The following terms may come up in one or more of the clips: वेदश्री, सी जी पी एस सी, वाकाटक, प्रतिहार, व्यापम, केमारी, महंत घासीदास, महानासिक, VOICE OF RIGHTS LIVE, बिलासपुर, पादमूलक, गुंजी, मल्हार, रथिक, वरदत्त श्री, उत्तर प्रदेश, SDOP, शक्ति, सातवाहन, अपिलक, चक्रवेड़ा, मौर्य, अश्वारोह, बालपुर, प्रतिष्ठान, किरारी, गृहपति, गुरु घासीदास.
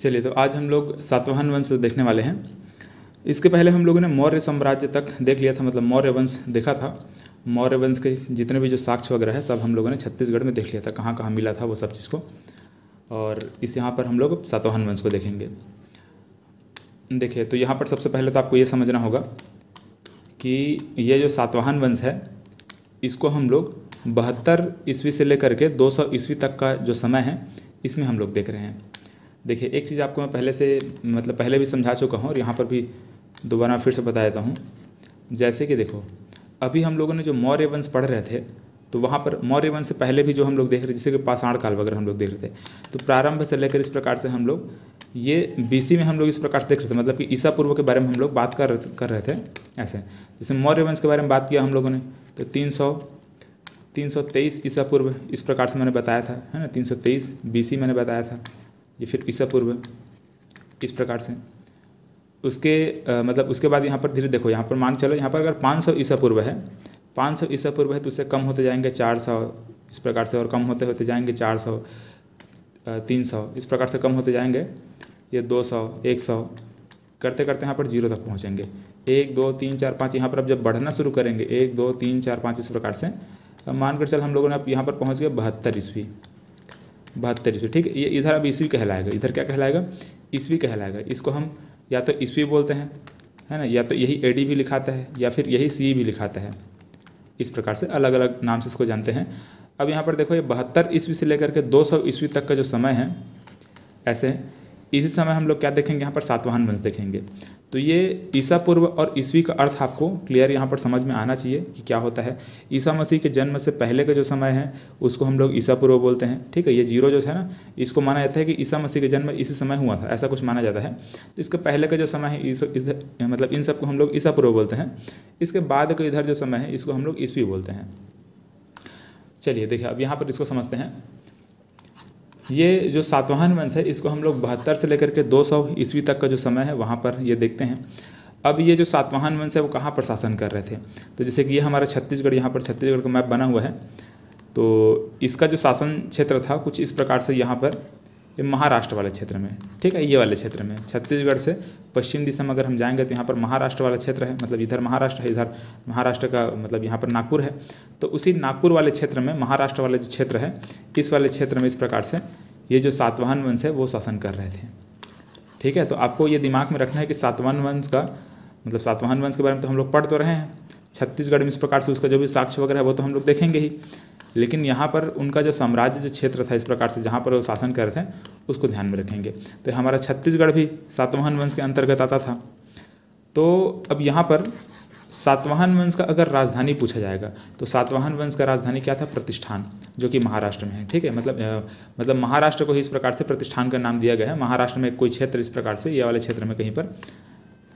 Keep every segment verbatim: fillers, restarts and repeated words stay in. चलिए तो आज हम लोग सातवाहन वंश देखने वाले हैं। इसके पहले हम लोगों ने मौर्य साम्राज्य तक देख लिया था, मतलब मौर्य वंश देखा था। मौर्य वंश के जितने भी जो साक्ष्य वगैरह है सब हम लोगों ने छत्तीसगढ़ में देख लिया था, कहाँ कहाँ मिला था वो सब चीज़ को। और इस यहाँ पर हम लोग सातवाहन वंश को देखेंगे। देखिए तो यहाँ पर सबसे पहले तो आपको ये समझना होगा कि ये जो सातवाहन वंश है इसको हम लोग बहत्तर ईस्वी से लेकर के दो सौ ईस्वी तक का जो समय है इसमें हम लोग देख रहे हैं। देखिए एक चीज़ आपको मैं पहले से मतलब पहले भी समझा चुका हूँ और यहाँ पर भी दोबारा फिर से बता देता हूँ। जैसे कि देखो अभी हम लोगों ने जो मौर्य वंश पढ़ रहे थे तो वहाँ पर मौर्य वंश से पहले भी जो हम लोग देख रहे थे, जैसे कि पाषाण काल वगैरह हम लोग देख रहे थे, तो प्रारंभ से लेकर इस प्रकार से हम लोग ये बीसी में हम लोग इस प्रकार से देख रहे थे, मतलब कि ईसा पूर्व के बारे में हम लोग बात कर कर रहे थे। ऐसे जैसे मौर्य वंश के बारे में बात किया हम लोगों ने तो तीन सौ तीन सौ तेईस ईसा पूर्व इस प्रकार से मैंने बताया था, है ना, तीन सौ तेईस बीसी मैंने बताया था, ये फिर ईसा पूर्व इस प्रकार से। उसके आ, मतलब उसके बाद यहाँ पर धीरे देखो, यहाँ पर मान चलो यहाँ पर अगर पाँच सौ ईसा पूर्व है, पाँच सौ ईसा पूर्व है तो उससे कम होते जाएंगे चार सौ इस प्रकार से, और कम होते होते जाएंगे चार सौ, तीन सौ इस प्रकार से कम होते जाएंगे, ये दो सौ, एक सौ करते करते यहाँ पर जीरो तक पहुँचेंगे। एक दो तीन चार पाँच यहाँ पर अब जब बढ़ना शुरू करेंगे एक दो तीन चार पाँच इस प्रकार से मानकर चल हम लोगों ने अब यहाँ पर पहुँच गए बहत्तर ईस्वी, बहत्तर ईस्वी, ठीक है। ये इधर अब ईस्वी कहलाएगा, इधर क्या कहलाएगा, ईस्वी कहलाएगा। इसको हम या तो ईस्वी बोलते हैं, है ना, या तो यही एडी भी लिखाता है या फिर यही सी भी लिखाता है, इस प्रकार से अलग अलग नाम से इसको जानते हैं। अब यहाँ पर देखो ये बहत्तर ईस्वी से लेकर के दो सौ ईस्वी तक का जो समय है ऐसे, इसी समय हम लोग क्या देखेंगे, यहाँ पर सातवाहन वंश देखेंगे। तो ये ईसा पूर्व और ईस्वी का अर्थ आपको क्लियर यहाँ पर समझ में आना चाहिए कि क्या होता है। ईसा मसीह के जन्म से पहले का जो समय है उसको हम लोग ईसा पूर्व बोलते हैं, ठीक है। ये जीरो जो है ना इसको माना जाता है कि ईसा मसीह के जन्म इसी समय हुआ था, ऐसा कुछ माना जाता है। तो इसके पहले का जो समय है इस, इस, मतलब इन सबको हम लोग ईसा पूर्व बोलते हैं। इसके बाद का इधर जो समय है इसको हम लोग ईस्वी बोलते हैं। चलिए देखिए अब यहाँ पर इसको समझते हैं। ये जो सातवाहन वंश है इसको हम लोग बहत्तर से लेकर के दो सौ ईस्वी तक का जो समय है वहाँ पर ये देखते हैं। अब ये जो सातवाहन वंश है वो कहाँ पर शासन कर रहे थे, तो जैसे कि ये हमारा छत्तीसगढ़, यहाँ पर छत्तीसगढ़ का मैप बना हुआ है, तो इसका जो शासन क्षेत्र था कुछ इस प्रकार से, यहाँ पर महाराष्ट्र वाले क्षेत्र में, ठीक है, ये वाले क्षेत्र में छत्तीसगढ़ से पश्चिम दिशा में अगर हम जाएंगे तो यहाँ पर महाराष्ट्र वाला क्षेत्र है, मतलब इधर महाराष्ट्र है, इधर महाराष्ट्र का मतलब यहाँ पर नागपुर है, तो उसी नागपुर वाले क्षेत्र में, महाराष्ट्र वाले जो क्षेत्र है इस वाले क्षेत्र में इस प्रकार से ये जो सातवाहन वंश है वो शासन कर रहे थे, ठीक है। तो आपको ये दिमाग में रखना है कि सातवाहन वंश का मतलब सातवाहन वंश के बारे में तो हम लोग पढ़ तो रहे हैं छत्तीसगढ़ में, इस प्रकार से उसका जो भी साक्ष्य वगैरह है वो तो हम लोग देखेंगे ही, लेकिन यहाँ पर उनका जो साम्राज्य जो क्षेत्र था इस प्रकार से जहाँ पर वो शासन कर रहे थे उसको ध्यान में रखेंगे। तो हमारा छत्तीसगढ़ भी सातवाहन वंश के अंतर्गत आता था। तो अब यहाँ पर सातवाहन वंश का अगर राजधानी पूछा जाएगा तो सातवाहन वंश का राजधानी क्या था, प्रतिष्ठान, जो कि महाराष्ट्र में है, ठीक है। मतलब मतलब महाराष्ट्र को ही इस प्रकार से प्रतिष्ठान का नाम दिया गया है। महाराष्ट्र में कोई क्षेत्र इस प्रकार से, ये वाले क्षेत्र में कहीं पर,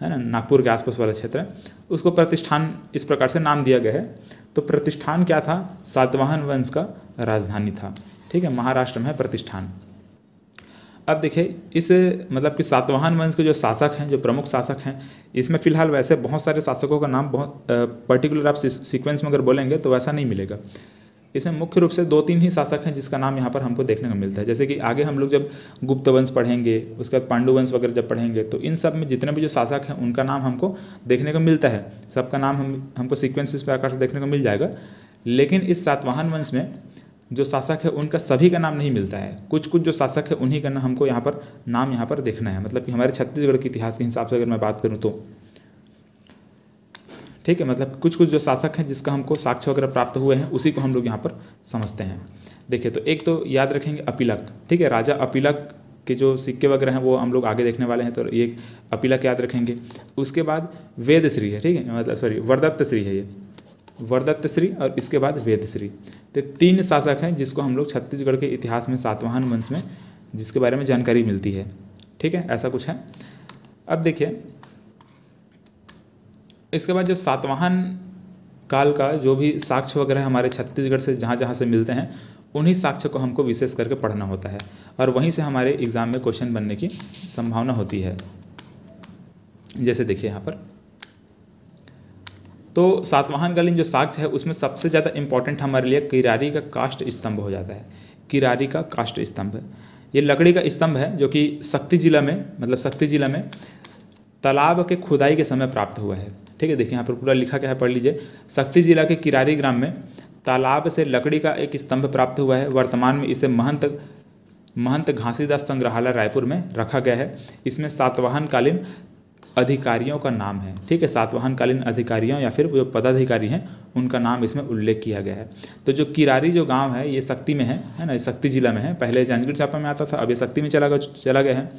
है ना, नागपुर के आसपास वाला क्षेत्र है, उसको प्रतिष्ठान इस प्रकार से नाम दिया गया है। तो प्रतिष्ठान क्या था, सातवाहन वंश का राजधानी था, ठीक है, महाराष्ट्र में है प्रतिष्ठान। अब देखिए इस मतलब कि सातवाहन वंश के जो शासक हैं, जो प्रमुख शासक हैं, इसमें फिलहाल वैसे बहुत सारे शासकों का नाम बहुत पर्टिकुलर आप सीक्वेंस में अगर बोलेंगे तो वैसा नहीं मिलेगा। इसमें मुख्य रूप से दो तीन ही शासक हैं जिसका नाम यहाँ पर हमको देखने को मिलता है। जैसे कि आगे हम लोग जब गुप्त वंश पढ़ेंगे, उसके बाद पांडु वंश वगैरह जब पढ़ेंगे, तो इन सब में जितने भी जो शासक हैं उनका नाम हमको देखने को मिलता है। सबका नाम हम हमको सीक्वेंस इस प्रकार से देखने को मिल जाएगा, लेकिन इस सातवाहन वंश में जो शासक है उनका सभी का नाम नहीं मिलता है। कुछ कुछ जो शासक है उन्हीं का हमको यहाँ पर नाम यहाँ पर देखना है, मतलब कि हमारे छत्तीसगढ़ के इतिहास के हिसाब से अगर मैं बात करूँ तो, ठीक है। मतलब कुछ कुछ जो शासक हैं जिसका हमको साक्ष्य वगैरह प्राप्त हुए हैं उसी को हम लोग यहाँ पर समझते हैं। देखिए तो एक तो याद रखेंगे अपिलक, ठीक है, राजा अपिलक के जो सिक्के वगैरह हैं वो हम लोग आगे देखने वाले हैं, तो ये अपिलक याद रखेंगे। उसके बाद वेदश्री है, ठीक है, मतलब सॉरी वरदत्त श्री है, ये वरदत्त श्री, और इसके बाद वेदश्री। तो तीन शासक हैं जिसको हम लोग छत्तीसगढ़ के इतिहास में सातवाहन वंश में जिसके बारे में जानकारी मिलती है, ठीक है, ऐसा कुछ है। अब देखिए इसके बाद जो सातवाहन काल का जो भी साक्ष्य वगैरह हमारे छत्तीसगढ़ से जहाँ जहाँ से मिलते हैं उन्हीं साक्ष्य को हमको विशेष करके पढ़ना होता है, और वहीं से हमारे एग्ज़ाम में क्वेश्चन बनने की संभावना होती है। जैसे देखिए यहाँ पर तो सातवाहनकालीन जो साक्ष्य है उसमें सबसे ज़्यादा इम्पॉर्टेंट हमारे लिए किरारी का काष्ठ स्तंभ हो जाता है। किरारी का काष्ठ स्तंभ ये लकड़ी का स्तंभ है जो कि शक्ति जिला में मतलब शक्ति जिला में तालाब के खुदाई के समय प्राप्त हुआ है। ठीक है, देखिए यहाँ पर पूरा लिखा क्या है, पढ़ लीजिए। शक्ति जिला के किरारी ग्राम में तालाब से लकड़ी का एक स्तंभ प्राप्त हुआ है। वर्तमान में इसे महंत महंत घासीदास संग्रहालय रायपुर में रखा गया है। इसमें सातवाहन कालीन अधिकारियों का नाम है। ठीक है, सातवाहन कालीन अधिकारियों या फिर जो पदाधिकारी हैं उनका नाम इसमें उल्लेख किया गया है। तो जो किरारी जो गांव है ये शक्ति में है, है ना, शक्ति जिला में है। पहले जांजगीर चांपा में आता था, अब ये शक्ति में चला गया चला गया है।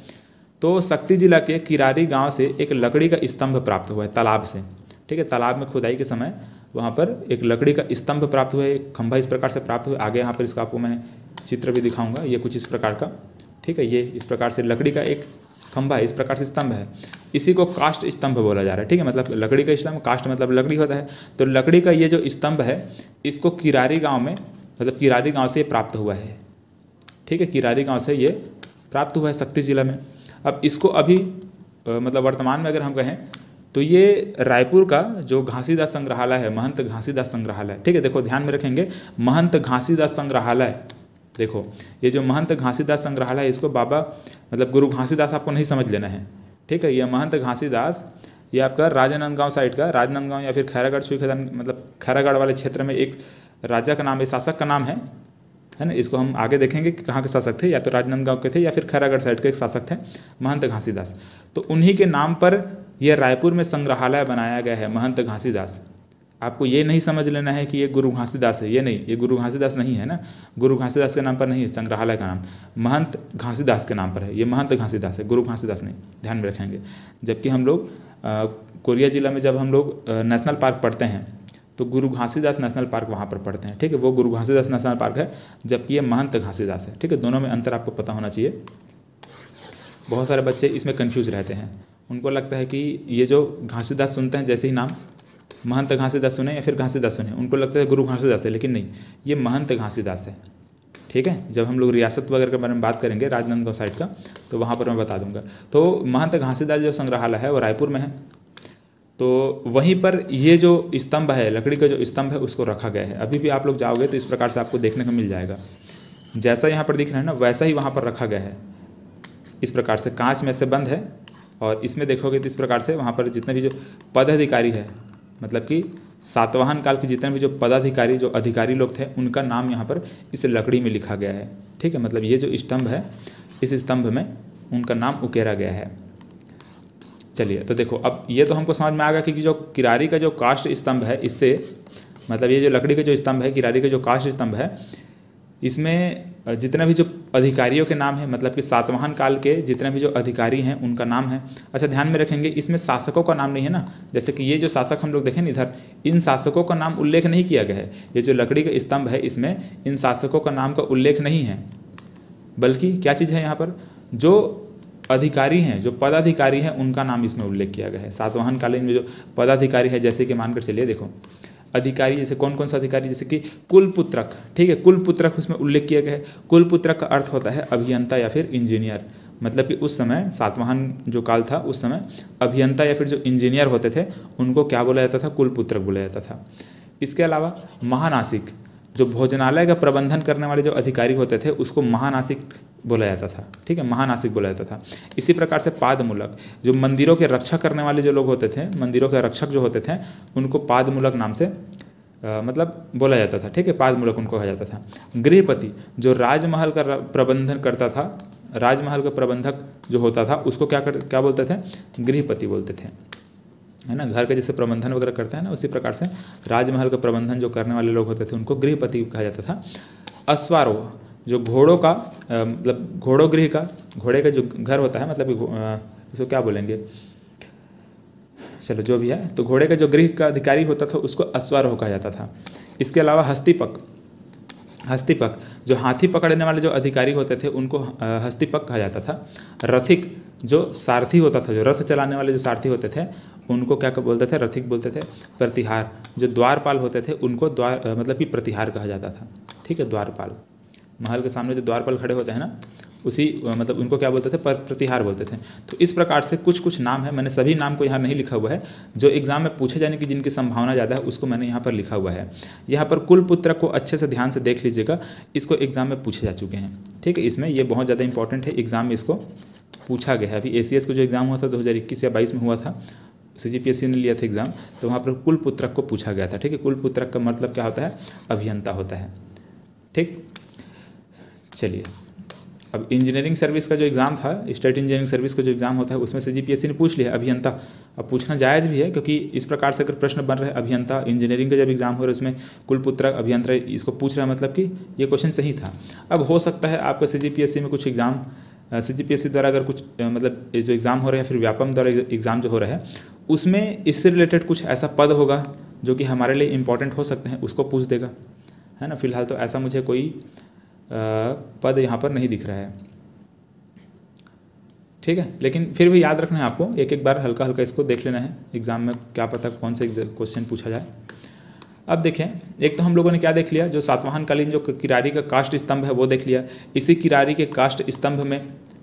तो शक्ति जिला के किरारी गाँव से एक लकड़ी का स्तंभ प्राप्त हुआ है तालाब से। ठीक है, तालाब में खुदाई के समय वहाँ पर एक लकड़ी का स्तंभ प्राप्त हुआ है, एक खंभा इस प्रकार से प्राप्त हुआ। आगे यहाँ पर इसका आपको मैं चित्र भी दिखाऊंगा, ये कुछ इस प्रकार का। ठीक है, ये इस प्रकार से लकड़ी का एक खंभा है, इस प्रकार से स्तंभ है। इसी को काष्ठ स्तंभ बोला जा रहा है। ठीक है, मतलब लकड़ी का स्तंभ, काष्ठ मतलब लकड़ी होता है। तो लकड़ी का ये जो स्तंभ है इसको किरारी गांव में मतलब किरारी गांव से ये प्राप्त हुआ है। ठीक है, किरारी गांव से ये प्राप्त हुआ है शक्ति जिला में। अब इसको अभी मतलब वर्तमान में अगर हम कहें तो ये रायपुर का जो घासीदास संग्रहालय है, महंत घासीदास संग्रहालय। ठीक है, देखो ध्यान में रखेंगे, महंत घासीदास संग्रहालय। देखो ये जो महंत घासीदास संग्रहालय है इसको बाबा मतलब गुरु घासीदास आपको नहीं समझ लेना है। ठीक है, ये महंत घासीदास ये आपका राजनांदगांव साइड का, राजनांदगांव या फिर खैरागढ़ सुई खदान मतलब खैरागढ़ वाले क्षेत्र में एक राजा का नाम है, शासक का नाम है, है ना। इसको हम आगे देखेंगे कि कहाँ के शासक थे, या तो राजनांदगांव के थे या फिर खैरागढ़ साइड के एक शासक थे महंत घासीदास। तो उन्हीं के नाम पर यह रायपुर में संग्रहालय बनाया गया है, महंत घासीदास। आपको ये नहीं समझ लेना है कि ये गुरु घासीदास है, ये नहीं, ये गुरु घासीदास नहीं है ना, गुरु घासीदास के नाम पर नहीं है संग्रहालय का नाम, महंत घासीदास के नाम पर है। ये महंत घासीदास है, गुरु घासीदास नहीं, ध्यान में रखेंगे। जबकि हम लोग कोरिया जिला में जब हम लोग नेशनल पार्क पढ़ते हैं तो गुरु घासीदास नेशनल पार्क वहाँ पर पढ़ते हैं। ठीक है, वो गुरु घासीदास नेशनल पार्क है, जबकि ये महंत घासीदास है। ठीक है, दोनों में अंतर आपको पता होना चाहिए। बहुत सारे बच्चे इसमें कन्फ्यूज रहते हैं, उनको लगता है कि ये जो घासीदास सुनते हैं जैसे ही नाम महंत घासीदास सुने या फिर घासीदास सुने, उनको लगता है गुरु घासीदास है, लेकिन नहीं, ये महंत घासीदास है। ठीक है, जब हम लोग रियासत वगैरह के बारे में बात करेंगे राजनांदगांव साइड का, तो वहाँ पर मैं बता दूंगा। तो महंत घासीदास जो संग्रहालय है वो रायपुर में है। तो वहीं पर ये जो स्तंभ है, लकड़ी का जो स्तंभ है उसको रखा गया है। अभी भी आप लोग जाओगे तो इस प्रकार से आपको देखने को मिल जाएगा, जैसा यहाँ पर दिख रहा है ना वैसा ही वहाँ पर रखा गया है। इस प्रकार से कांच में से बंद है, और इसमें देखोगे तो इस प्रकार से वहाँ पर जितने भी जो पदाधिकारी है मतलब कि सातवाहन काल के जितने भी जो पदाधिकारी जो अधिकारी लोग थे उनका नाम यहाँ पर इस लकड़ी में लिखा गया है। ठीक है, मतलब ये जो स्तंभ है इस स्तंभ में उनका नाम उकेरा गया है। चलिए, तो देखो अब ये तो हमको समझ में आ गया कि जो किरारी का जो काष्ठ स्तंभ है इससे मतलब ये जो लकड़ी का जो स्तंभ है किरारी का जो काष्ठ स्तंभ है इसमें जितना भी जो अधिकारियों के नाम है मतलब कि सातवाहन काल के जितने भी जो अधिकारी हैं उनका नाम है। अच्छा, ध्यान में रखेंगे इसमें शासकों का नाम नहीं है ना, जैसे कि ये जो शासक हम लोग देखें इधर, इन शासकों का नाम उल्लेख नहीं किया गया है। ये जो लकड़ी का स्तंभ है इसमें इन शासकों का नाम का उल्लेख नहीं है, बल्कि क्या चीज़ है यहाँ पर जो अधिकारी हैं जो पदाधिकारी हैं उनका नाम इसमें उल्लेख किया गया है। सातवाहन कालीन में जो पदाधिकारी है जैसे कि मानकर चलिए, देखो अधिकारी जैसे कौन कौन सा अधिकारी, जैसे कि कुलपुत्रक। ठीक है, कुलपुत्रक उसमें उल्लेख किया गया है। कुलपुत्रक का अर्थ होता है अभियंता या फिर इंजीनियर, मतलब कि उस समय सातवाहन जो काल था उस समय अभियंता या फिर जो इंजीनियर होते थे उनको क्या बोला जाता था, कुलपुत्रक बोला जाता था। इसके अलावा महानासिक, जो भोजनालय का प्रबंधन करने वाले जो अधिकारी होते थे उसको महानासिक बोला जाता था। ठीक है, महानासिक बोला जाता था। इसी प्रकार से पादमूलक, जो मंदिरों के रक्षा करने वाले जो लोग होते थे, मंदिरों के रक्षक जो होते थे उनको पादमूलक नाम से आ, मतलब बोला जाता था। ठीक है, पादमूलक उनको कहा जाता था। गृहपति, जो राजमहल का प्रबंधन करता था, राजमहल का प्रबंधक जो होता था उसको क्या कर, क्या बोलते थे, गृहपति बोलते थे, है ना। घर का जैसे प्रबंधन वगैरह करते हैं ना उसी प्रकार से राजमहल का प्रबंधन जो करने वाले लोग होते थे उनको गृहपति कहा जाता था। अश्वारोह, जो घोड़ों का मतलब घोड़ों गृह का, घोड़े का जो घर होता है मतलब इसको क्या बोलेंगे, चलो जो भी है, तो घोड़े का जो गृह का अधिकारी होता था उसको अश्वारोह कहा जाता था। इसके अलावा हस्तिपक, हस्तिपक जो हाथी पकड़ने वाले जो अधिकारी होते थे उनको हस्तिपक कहा जाता था। रथिक, जो सारथी होता था, जो रथ चलाने वाले जो सारथी होते थे उनको क्या बोलते थे, रथिक बोलते थे। प्रतिहार, जो द्वारपाल होते थे उनको द्वार मतलब कि प्रतिहार कहा जाता था। ठीक है, द्वारपाल, महल के सामने जो द्वारपाल खड़े होते हैं ना उसी मतलब उनको क्या बोलते थे, प्रतिहार बोलते थे। तो इस प्रकार से कुछ कुछ नाम है, मैंने सभी नाम को यहाँ नहीं लिखा हुआ है, जो एग्जाम में पूछे जाने की जिनकी संभावना ज़्यादा है उसको मैंने यहाँ पर लिखा हुआ है। यहाँ पर कुलपुत्रक को अच्छे से ध्यान से देख लीजिएगा, इसको एग्जाम में पूछे जा चुके हैं, ठीक है। इसमें ये बहुत ज़्यादा इंपॉर्टेंट है, एग्जाम में इसको पूछा गया है। अभी ए सी एस का जो एग्ज़ाम हुआ था दो हज़ार इक्कीस या बाईस में हुआ था, सी जी पी एस सी ने लिया था एग्ज़ाम, तो वहाँ पर कुलपुत्रक को पूछा गया था, ठीक है। कुलपुत्रक का मतलब क्या होता है, अभियंता होता है, ठीक। चलिए, अब इंजीनियरिंग सर्विस का जो एग्ज़ाम था, स्टेट इंजीनियरिंग सर्विस का जो एग्ज़ाम होता है, उसमें से सीजीपीएससी ने पूछ लिया अभियंता। अब पूछना जायज़ भी है, क्योंकि इस प्रकार से अगर प्रश्न बन रहे अभियंता, इंजीनियरिंग का जब एग्ज़ाम हो रहा है उसमें कुलपुत्रक अभियंता इसको पूछ रहा है, मतलब कि ये क्वेश्चन सही था। अब हो सकता है आपका सीजीपीएससी में कुछ एग्ज़ाम, सीजीपीएससी द्वारा अगर कुछ मतलब जो एग्ज़ाम हो रहा है, फिर व्यापम द्वारा एग्ज़ाम जो हो रहा है, उसमें इससे रिलेटेड कुछ ऐसा पद होगा जो कि हमारे लिए इम्पॉर्टेंट हो सकते हैं, उसको पूछ देगा, है ना। फिलहाल तो ऐसा मुझे कोई पद यहाँ पर नहीं दिख रहा है, ठीक है। लेकिन फिर भी याद रखना है आपको, एक एक बार हल्का हल्का इसको देख लेना है, एग्ज़ाम में क्या पता कौन से क्वेश्चन पूछा जाए। अब देखें, एक तो हम लोगों ने क्या देख लिया, जो सातवाहन कालीन जो किरारी का काष्ठ स्तंभ है वो देख लिया। इसी किरारी के काष्ठ स्तंभ में,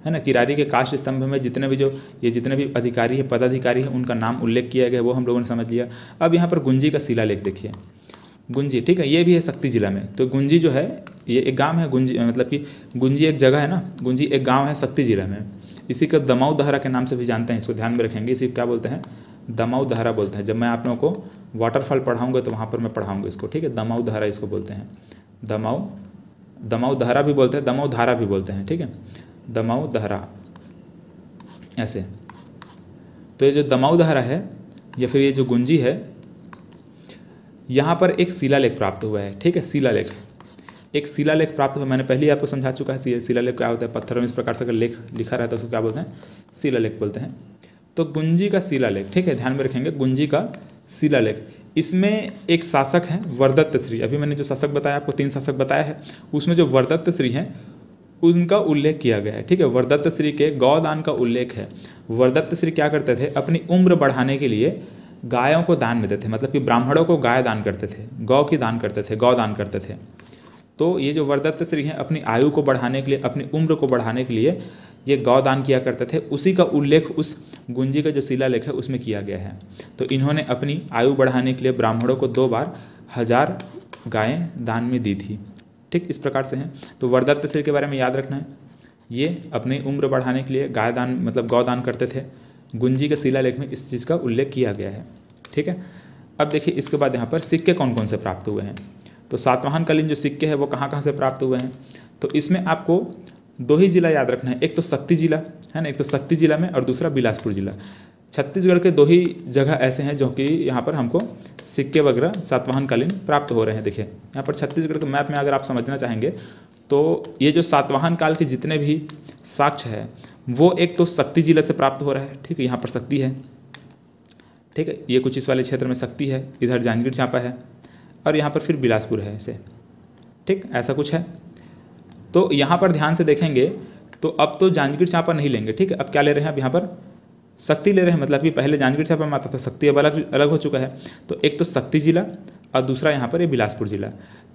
है ना, किरारी के काष्ठ स्तंभ में जितने भी जो ये जितने भी अधिकारी है, पदाधिकारी है, उनका नाम उल्लेख किया गया, वो हम लोगों ने समझ लिया। अब यहाँ पर गुंजी का शिलालेख देखिए, गुंजी, ठीक है, ये भी है शक्ति जिला में। तो गुंजी जो है ये एक गांव है, गुंजी मतलब कि गुंजी एक जगह है ना, गुंजी एक गांव है शक्ति जिला में। इसी को दमाऊ धारा के नाम से भी जानते हैं, इसको ध्यान में रखेंगे, इसी क्या बोलते हैं, दमाऊ धारा बोलते हैं। जब मैं आप लोगों को वाटरफॉल पढ़ाऊंगा तो वहाँ पर मैं पढ़ाऊंगा इसको, ठीक है। दमाऊ धारा इसको बोलते हैं, दमाऊ दमाऊ धारा भी बोलते हैं, दमाऊ धारा भी बोलते हैं, ठीक है, दमाऊ धारा ऐसे। तो ये जो दमाऊ धारा है या फिर ये जो गुंजी है, यहाँ पर एक शिलालेख प्राप्त हुआ है, ठीक है। शिलालेख, एक शिलालेख प्राप्त हुआ, मैंने पहले ही आपको समझा चुका है शिलालेख क्या होता है, पत्थर में इस प्रकार से अगर लेख लिखा रहता है उसको क्या बोलते हैं, शिलालेख बोलते हैं। तो गुंजी का शिलालेख, ठीक है, ध्यान में रखेंगे, गुंजी का शिलालेख। इसमें एक शासक हैं वरदत्त श्री, अभी मैंने जो शासक बताया आपको, तीन शासक बताया है, उसमें जो वरदत्त श्री हैं उनका उल्लेख किया गया है, ठीक है। वरदत्त श्री के गौदान का उल्लेख है। वरदत्त श्री क्या करते थे, अपनी उम्र बढ़ाने के लिए गायों को दान देते थे, मतलब कि ब्राह्मणों को गाय दान करते थे, गौ की दान करते थे, गौ दान करते थे। तो ये जो वरदत्त श्री हैं अपनी आयु को बढ़ाने के लिए, अपनी उम्र को बढ़ाने के लिए ये गौ दान किया करते थे, उसी का उल्लेख उस गुंजी का जो शिलालेख है उसमें किया गया है। तो इन्होंने अपनी आयु बढ़ाने के लिए ब्राह्मणों को दो बार हजार गायें दान में दी थी, ठीक, इस प्रकार से हैं। तो वरदत्त श्री के बारे में याद रखना है, ये अपनी उम्र बढ़ाने के लिए गाय दान मतलब गौ दान करते थे, गुंजी के शिलालेख में इस चीज़ का उल्लेख किया गया है, ठीक है। अब देखिए इसके बाद यहाँ पर सिक्के कौन कौन से प्राप्त हुए हैं। तो सातवाहन कालीन जो सिक्के हैं वो कहाँ कहाँ से प्राप्त हुए हैं, तो इसमें आपको दो ही ज़िला याद रखना है, एक तो शक्ति जिला है ना, एक तो शक्ति जिला में, और दूसरा बिलासपुर जिला। छत्तीसगढ़ के दो ही जगह ऐसे हैं जो कि यहाँ पर हमको सिक्के वगैरह सातवाहन कालीन प्राप्त हो रहे हैं। देखिए यहाँ पर छत्तीसगढ़ के मैप में अगर आप समझना चाहेंगे तो ये जो सातवाहन काल के जितने भी साक्ष्य है वो एक तो शक्ति जिला से प्राप्त हो रहा है, ठीक है, यहाँ पर शक्ति है, ठीक है, ये कुछ इस वाले क्षेत्र में शक्ति है, इधर जांजगीर चांपा है, और यहाँ पर फिर बिलासपुर है ऐसे, ठीक, ऐसा कुछ है। तो यहाँ पर ध्यान से देखेंगे तो अब तो जांजगीर चांपा नहीं लेंगे, ठीक है, अब क्या ले रहे हैं, अब यहाँ पर शक्ति ले रहे हैं, मतलब कि पहले जांजगीर चांपा में आता था शक्ति, अब अलग अलग हो चुका है। तो एक तो शक्ति जिला और दूसरा यहाँ पर ये बिलासपुर जिला।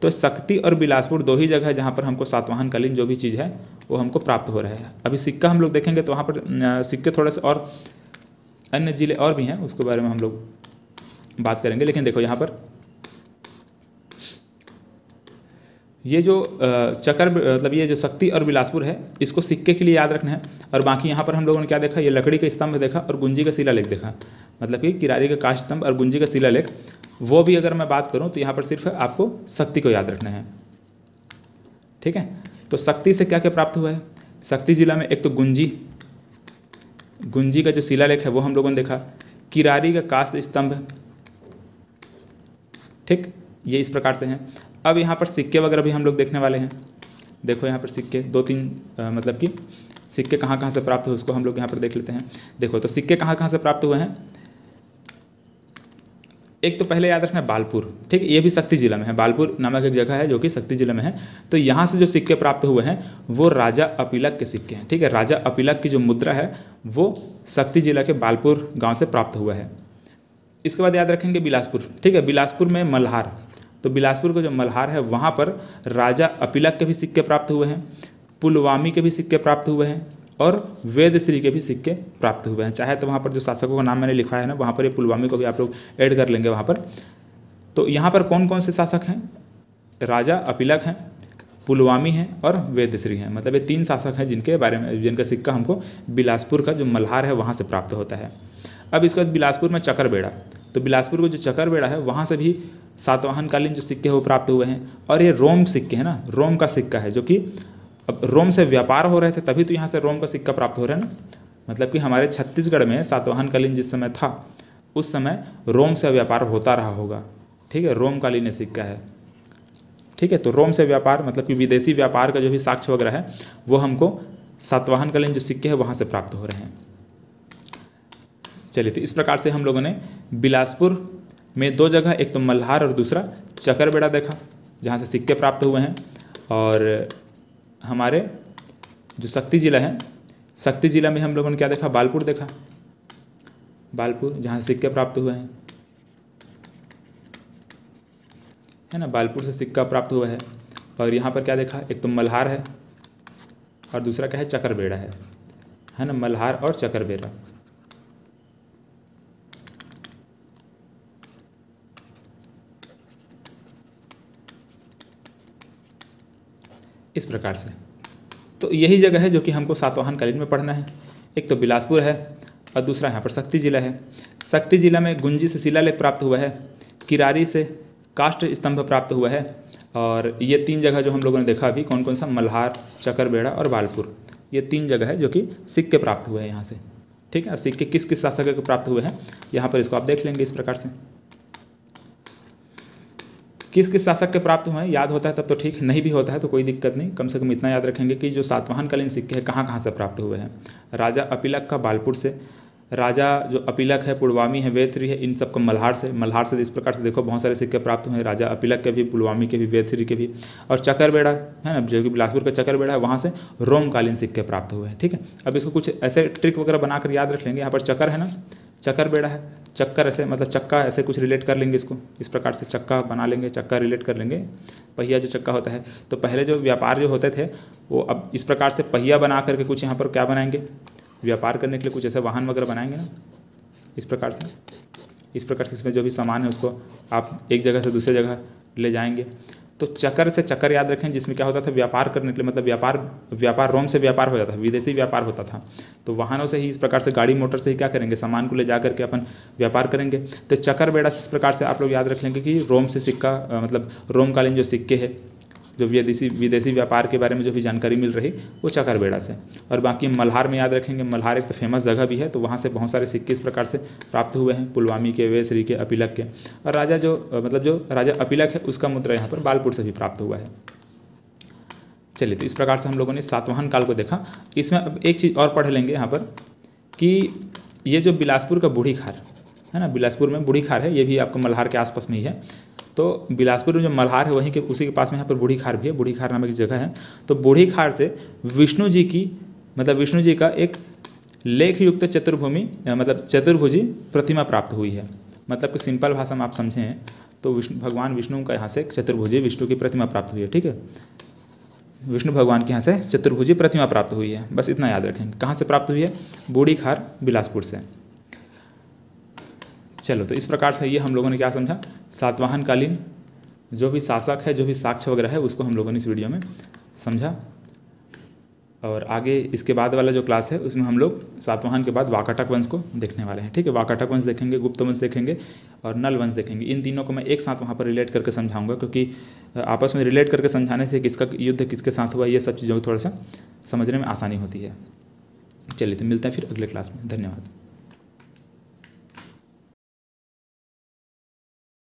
तो शक्ति और बिलासपुर दो ही जगह है जहाँ पर हमको सातवाहन कालीन जो भी चीज़ है वो हमको प्राप्त हो रहा है। अभी सिक्का हम लोग देखेंगे तो वहाँ पर सिक्के थोड़े से और अन्य जिले और भी हैं, उसके बारे में हम लोग बात करेंगे। लेकिन देखो यहाँ पर ये जो चक्कर मतलब ये जो शक्ति और बिलासपुर है इसको सिक्के के लिए याद रखना है। और बाकी यहाँ पर हम लोगों ने क्या देखा, ये लकड़ी का स्तंभ देखा और गुंजी का शिलालेख देखा, मतलब कि किरारी का काष्ठ स्तंभ और गुंजी का शिलालेख। वो भी अगर मैं बात करूँ तो यहाँ पर सिर्फ आपको शक्ति को याद रखना है, ठीक है। तो शक्ति से क्या क्या प्राप्त हुआ है, शक्ति जिला में एक तो गुंजी गुंजी का जो शिलालेख है वो हम लोगों ने देखा, किरारी का काष्ठ स्तंभ, ठीक, ये इस प्रकार से हैं। अब यहाँ पर सिक्के वगैरह भी हम लोग देखने वाले हैं। देखो यहाँ पर सिक्के दो तीन आ, मतलब कि सिक्के कहाँ कहाँ से प्राप्त हुए उसको हम लोग यहाँ पर देख लेते हैं। देखो तो सिक्के कहाँ कहाँ से प्राप्त हुए हैं, एक तो पहले याद रखना है बालपुर, ठीक, ये भी शक्ति जिला में है, बालपुर नामक एक जगह है जो कि शक्ति जिला में है। तो यहाँ से जो सिक्के प्राप्त हुए हैं वो राजा अपिलक के सिक्के हैं, ठीक है। राजा अपिलक की जो मुद्रा है वो शक्ति जिला के बालपुर गाँव से प्राप्त हुआ है। इसके बाद याद रखेंगे बिलासपुर, ठीक है, बिलासपुर में मल्हार, तो बिलासपुर का जो मल्हार है वहाँ पर राजा अपिलक के भी सिक्के प्राप्त हुए हैं। पुलवामी के भी सिक्के प्राप्त हुए हैं और वेदश्री के भी सिक्के प्राप्त हुए हैं। चाहे तो वहाँ पर जो शासकों का नाम मैंने लिखा है ना, वहाँ पर ये पुलवामी को भी आप लोग ऐड कर लेंगे वहाँ पर। तो यहाँ पर कौन कौन से शासक हैं? राजा अपिलक हैं, पुलवामी हैं और वेदश्री हैं। मतलब ये तीन शासक हैं जिनके बारे में, जिनका सिक्का हमको बिलासपुर का जो मल्हार है वहाँ से प्राप्त होता है। अब इसके बाद बिलासपुर में चक्रवेड़ा, तो बिलासपुर को जो चक्रवेड़ा है वहाँ से भी सातवाहनकालीन जो सिक्के हैं वो प्राप्त हुए हैं। और ये रोम सिक्के हैं ना, रोम का सिक्का है, जो कि अब रोम से व्यापार हो रहे थे तभी तो यहाँ से रोम का सिक्का प्राप्त हो रहा है ना। मतलब कि हमारे छत्तीसगढ़ में सातवाहनकालीन जिस समय था उस समय रोम से व्यापार होता रहा होगा, ठीक है, रोमकालीन सिक्का है, ठीक है। तो रोम से व्यापार मतलब कि विदेशी व्यापार का जो भी साक्ष्य वगैरह है वो हमको सातवाहनकालीन जो सिक्के हैं वहाँ से प्राप्त हो रहे हैं। चलिए, तो इस प्रकार से हम लोगों ने बिलासपुर में दो जगह, एक तो मल्हार और दूसरा चक्रवेड़ा देखा, जहाँ से सिक्के प्राप्त हुए हैं। और हमारे जो शक्ति ज़िला है, शक्ति ज़िला में हम लोगों ने क्या देखा? बालपुर देखा, बालपुर जहाँ से सिक्के प्राप्त हुए हैं, है ना, बालपुर से सिक्का प्राप्त हुआ है। और यहाँ पर क्या देखा? एक तो मल्हार है और दूसरा क्या है? चक्रवेड़ा है, है ना, मल्हार और चक्रवेड़ा। इस प्रकार से तो यही जगह है जो कि हमको सातवाहन कालीन में पढ़ना है। एक तो बिलासपुर है और दूसरा यहाँ पर शक्ति ज़िला है। शक्ति ज़िला में गुंजी से शिलालेख प्राप्त हुआ है, किरारी से काष्ठ स्तंभ प्राप्त हुआ है। और ये तीन जगह जो हम लोगों ने देखा अभी, कौन कौन सा? मल्हार, चक्रवेड़ा और बालपुर, ये तीन जगह है जो कि सिक्के प्राप्त हुए हैं यहाँ से, ठीक है। और सिक्के किस किस शासक के प्राप्त हुए हैं यहाँ पर इसको आप देख लेंगे। इस प्रकार से किस किस शासक के प्राप्त हुए हैं याद होता है तब तो ठीक, नहीं भी होता है तो कोई दिक्कत नहीं। कम से कम इतना याद रखेंगे कि जो सातवाहनकालीन सिक्के हैं कहाँ कहाँ से प्राप्त हुए हैं। राजा अपिलक का बालपुर से, राजा जो अपिलक है, पुलवामी है, वेदश्री है, इन सबको मल्हार से, मल्हार से इस प्रकार से देखो बहुत सारे सिक्के प्राप्त हुए हैं, राजा अपिलक के भी, पुलवामी के भी, वेदश्री के भी। और चक्रवेड़ा है ना, जो कि बिलासपुर का चक्रवेड़ा है, वहाँ से रोमकालीन सिक्के प्राप्त हुए हैं, ठीक है। अब इसको कुछ ऐसे ट्रिक वगैरह बनाकर याद रख लेंगे। यहाँ पर चक्कर है ना, चक्रवेड़ा है, चक्कर ऐसे मतलब चक्का ऐसे कुछ रिलेट कर लेंगे इसको, इस प्रकार से चक्का बना लेंगे, चक्का रिलेट कर लेंगे। पहिया जो चक्का होता है, तो पहले जो व्यापार जो होते थे वो अब इस प्रकार से पहिया बना करके कुछ यहाँ पर क्या बनाएंगे, व्यापार करने के लिए कुछ ऐसे वाहन वगैरह बनाएंगे ना, इस प्रकार से। इस प्रकार से इसमें जो भी सामान है उसको आप एक जगह से दूसरे जगह ले जाएंगे। तो चक्कर से चक्कर याद रखें, जिसमें क्या होता था? व्यापार करने के लिए, मतलब व्यापार व्यापार रोम से व्यापार हो जाता था, विदेशी व्यापार होता था, तो वाहनों से ही, इस प्रकार से गाड़ी मोटर से ही क्या करेंगे, सामान को ले जा करके अपन व्यापार करेंगे। तो चक्रवेड़ा से इस प्रकार से आप लोग याद रख लेंगे कि रोम से सिक्का, मतलब रोमकालीन जो सिक्के हैं, जो विदेशी विदेशी व्यापार के बारे में जो भी जानकारी मिल रही वो चक्रवेड़ा से। और बाकी मल्हार में याद रखेंगे, मल्हार एक तो फेमस जगह भी है, तो वहाँ से बहुत सारे सिक्के इस प्रकार से प्राप्त हुए हैं, पुलवामी के, वेदश्री के, अपिलक के। और राजा जो मतलब जो राजा अपिलक है उसका मुद्रा यहाँ पर बालपुर से भी प्राप्त हुआ है। चलिए, तो इस प्रकार से हम लोगों ने सातवाहन काल को देखा। इसमें अब एक चीज़ और पढ़ लेंगे यहाँ पर कि ये जो बिलासपुर का बूढ़ी खार है ना, बिलासपुर में बूढ़ी खार है, ये भी आपको मल्हार के आसपास में ही है। तो बिलासपुर में जो मल्हार है वहीं के उसी के पास में यहाँ पर बूढ़ी खार भी है, बूढ़ी खार नामक जगह है। तो बूढ़ी खार से विष्णु जी की, मतलब विष्णु जी का एक लेख युक्त चतुर्भूमि, मतलब चतुर्भुजी प्रतिमा प्राप्त हुई है। मतलब कि सिंपल भाषा में आप समझें तो विष्णु भगवान विष्णु का यहाँ से चतुर्भुजी विष्णु की प्रतिमा प्राप्त हुई है, ठीक है। विष्णु भगवान के यहाँ से चतुर्भुजी प्रतिमा प्राप्त हुई है, बस इतना याद रखें। कहाँ से प्राप्त हुई है? बूढ़ी खार, बिलासपुर से। चलो, तो इस प्रकार से ये हम लोगों ने क्या समझा, सातवाहनकालीन जो भी शासक है, जो भी साक्ष्य वगैरह है, उसको हम लोगों ने इस वीडियो में समझा। और आगे इसके बाद वाला जो क्लास है उसमें हम लोग सातवाहन के बाद वाकाटक वंश को देखने वाले हैं, ठीक है। वाकाटक वंश देखेंगे, गुप्त वंश देखेंगे और नल वंश देखेंगे। इन तीनों को मैं एक साथ वहाँ पर रिलेट करके समझाऊंगा, क्योंकि आपस में रिलेट करके समझाने से किसका युद्ध किसके साथ हुआ, ये सब चीज़ों को थोड़ा सा समझने में आसानी होती है। चलिए, तो मिलते हैं फिर अगले क्लास में। धन्यवाद।